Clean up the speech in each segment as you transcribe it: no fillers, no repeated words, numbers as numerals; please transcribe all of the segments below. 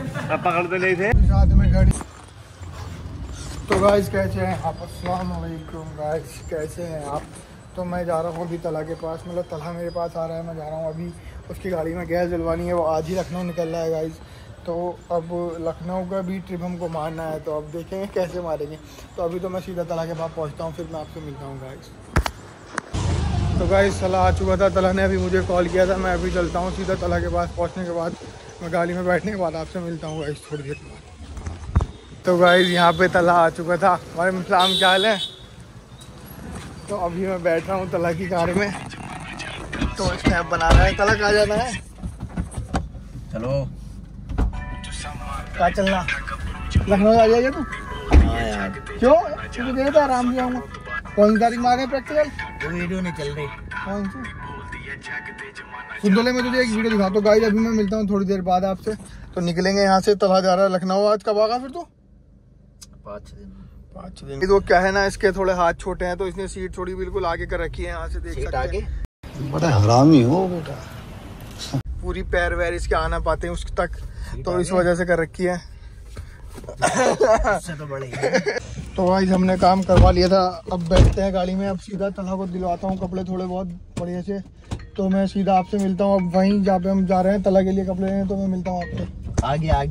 अब पकड़ते नहीं थे साथ में गाड़ी। तो गाइस कैसे हैं आप, अस्सलाम वालेकुम गाइस, कैसे हैं आप। तो मैं जा रहा हूँ अभी तला के पास, मतलब तला मेरे पास आ रहा है, मैं जा रहा हूँ अभी उसकी गाड़ी में गैस जलवानी है। वो आज ही लखनऊ निकल रहा है गाइस, तो अब लखनऊ का भी ट्रिप हमको मारना है, तो अब देखेंगे कैसे मारेंगे। तो अभी तो मैं सीधा तला के पास पहुँचता हूँ, फिर मैं आपसे मिलता हूँ गाइस। तो गाइस तला आ चुका था, तला ने अभी मुझे कॉल किया था। मैं अभी चलता हूँ सीधा तला के पास, पहुँचने के बाद मैं गाड़ी में बैठने के बाद आपसे मिलता हूँ गाइस थोड़ी देर के बाद। तो गाइस यहाँ पे तला आ चुका था। वालेकुम सलाम, क्या हाल है। तो अभी मैं बैठ रहा हूँ तला की कार में, तो स्नैप बना रहा है। तला कहाँ जाना है, चलो कहाँ चलना, लखनऊ आ जाइए तू। क्यों, तुझे दे देता आराम से आऊँगा। कौन सी तारीख में आ गए प्रैक्टिकल, वो वीडियो नहीं चल रही कौन सी सुंदोले में, तुझे एक वीडियो दिखा। तो गाइस अभी मैं मिलता हूँ थोड़ी देर बाद आपसे। तो निकलेंगे यहाँ से, तला जा रहा है लखनऊ। आज कब आगा फिर तो 5-6 दिन। तो क्या है ना, इसके थोड़े हाथ छोटे हैं, तो इसने सीट थोड़ी बिल्कुल आगे कर रखी है, यहाँ से देख सकते हैं। बड़ा हरामी हो बेटा, पूरी पैर वैर इसके आना पाते हैं उस तक, तो इस वजह से कर रखी है। तो गाइस हमने काम करवा लिया था, अब बैठते हैं गाड़ी में। अब सीधा तला को दिलवाता हूँ कपड़े थोड़े बहुत बढ़िया से, तो मैं सीधा आपसे मिलता हूँ। अब वहीं जहाँ पे हम जा रहे हैं तला के लिए कपड़े लेने, तो मैं मिलता हूँ आपसे। आ गया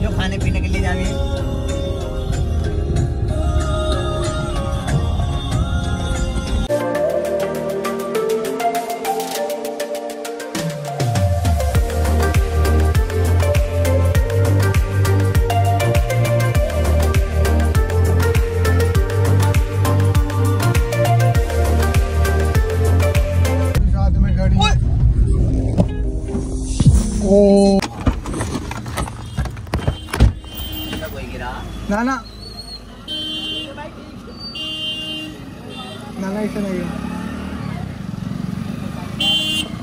जो खाने पीने के लिए जा रहे हैं। ना ऐसा नहीं है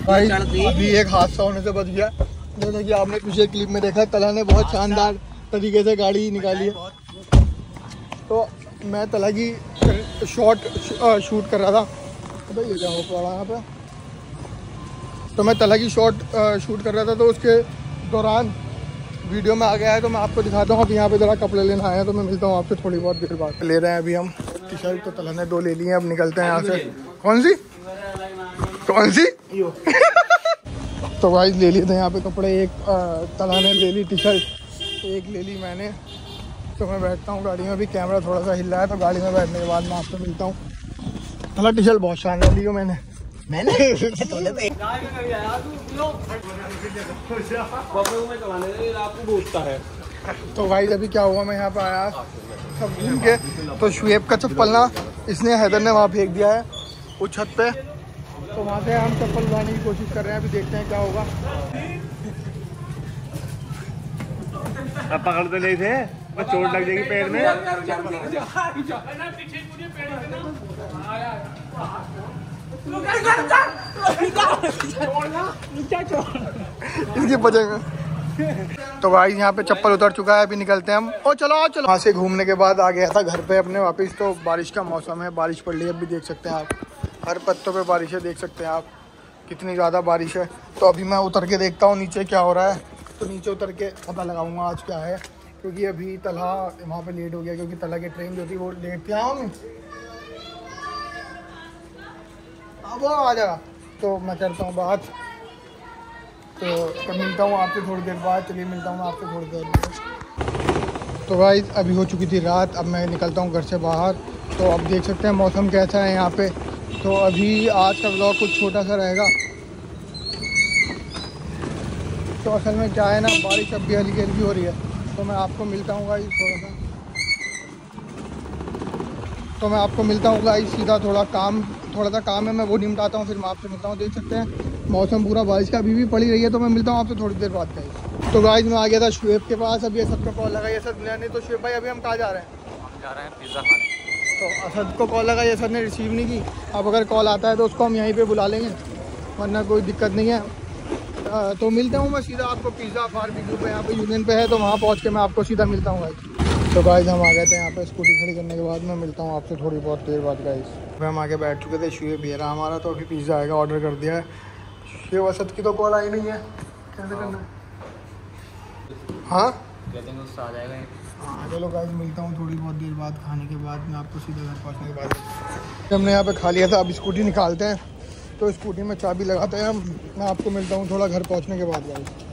भाई, अभी एक हादसा होने से बच गया। जैसे कि आपने पिछले क्लिप में देखा, तला ने बहुत शानदार तरीके से गाड़ी निकाली है। तो मैं तला की शूट कर रहा था, तो ये क्या हो पड़ा यहाँ पे। तो मैं तला की शूट कर रहा था, तो उसके दौरान वीडियो में आ गया है, तो मैं आपको दिखाता हूँ। अभी यहाँ पे जरा कपड़े लेने आए हैं, तो मैं मिलता हूँ आपसे थोड़ी बहुत देर बाद। ले रहे हैं अभी हम टी शर्ट, तो तला ने 2 ले लिए हैं। अब निकलते हैं यहाँ से। कौन सी तो गाइस ले लिए थे यहाँ पे कपड़े। एक तला ने ले ली टी शर्ट, एक ले ली मैंने। तो मैं बैठता हूँ गाड़ी में, अभी कैमरा थोड़ा सा हिल रहा है, तो गाड़ी में बैठने के बाद मैं आपसे मिलता हूँ। तला टी शर्ट बहुत शानदार ली हो मैंने तो भाई अभी क्या हुआ, मैं यहाँ पे आया सब घूम के, तो शुएब का चप्पल ना इसने हैदर ने वहाँ फेंक दिया है उस छत पे, तो वहाँ से हम चप्पल लाने की कोशिश कर रहे हैं। अभी देखते हैं क्या होगा। अब पकड़ते नहीं थे, बस चोट लग जाएगी पैर में। तो भाई यहाँ पे चप्पल उतर चुका है, अभी निकलते हैं हम। और चलो वहाँ से घूमने के बाद आ गया था घर पे अपने वापस। तो बारिश का मौसम है, बारिश पड़ रही है, अभी देख सकते हैं आप, हर पत्तों पे बारिश है, देख सकते हैं आप कितनी ज़्यादा बारिश है। तो अभी मैं उतर के देखता हूँ नीचे क्या हो रहा है, तो नीचे उतर के पता लगाऊंगा आज क्या है। क्योंकि अभी तला वहाँ पर लेट हो गया, क्योंकि तला की ट्रेन जो थी वो लेट थी। आऊँ वो आ जाएगा, तो मैं करता हूँ बात। तो मिलता हूँ आपसे थोड़ी देर बाद। चलिए मिलता हूँ आपसे थोड़ी देर बाद। तो गाइस अभी हो चुकी थी रात, अब मैं निकलता हूँ घर से बाहर। तो अब देख सकते हैं मौसम कैसा है यहाँ पे। तो अभी आज का व्लॉग कुछ छोटा सा रहेगा। तो असल में क्या है ना, बारिश अब भी हल्की हल्की हो रही है, तो मैं आपको मिलता हूँ गाइस सीधा थोड़ा सा काम है, मैं वो निपटाता हूँ, फिर मैं आपसे मिलता हूँ। देख सकते हैं मौसम पूरा बारिश का अभी भी पड़ी रही है, तो मैं मिलता हूँ आपसे थोड़ी देर बाद। तो गाइस मैं आ गया था शुएब के पास, अभी असद को कॉल लगा। ये असद नहीं, तो शुएब भाई अभी हम कहाँ जा रहे हैं? हम जा रहे हैं पिज़्ज़ा खाने। तो असद को कॉल लगा, ये असद ने रिसीव नहीं की। अब अगर कॉल आता है तो उसको हम यहीं पर बुला लेंगे, वरना कोई दिक्कत नहीं है। तो मिलता हूँ मैं सीधा आपको पिज़्ज़ा फार्मिंग पे, यहाँ पर यूनियन पे है, तो वहाँ पहुँच के मैं आपको सीधा मिलता हूँ गाइस। तो गाइस हम आ गए थे यहाँ पे स्कूटी खड़ी करने के बाद, मैं मिलता हूँ आपसे थोड़ी बहुत देर बाद गाइस। हम आगे बैठ चुके थे, शुएब भी रहा हमारा। तो अभी पिज़्ज़ा आएगा, ऑर्डर कर दिया है। ये वसत की तो कॉल आई नहीं है, कैसे करना है? हाँ कहते हैं उससे आ जाएगा। हाँ चलो गाइस, मिलता हूँ थोड़ी बहुत देर बाद, खाने के बाद मैं आपको सीधा घर पहुँचने के बाद। हमने यहाँ पे खा लिया था, अब स्कूटी निकालते हैं तो स्कूटी में चाबी लगाते हैं हम। मैं आपको मिलता हूँ थोड़ा घर पहुँचने के बाद गाइस।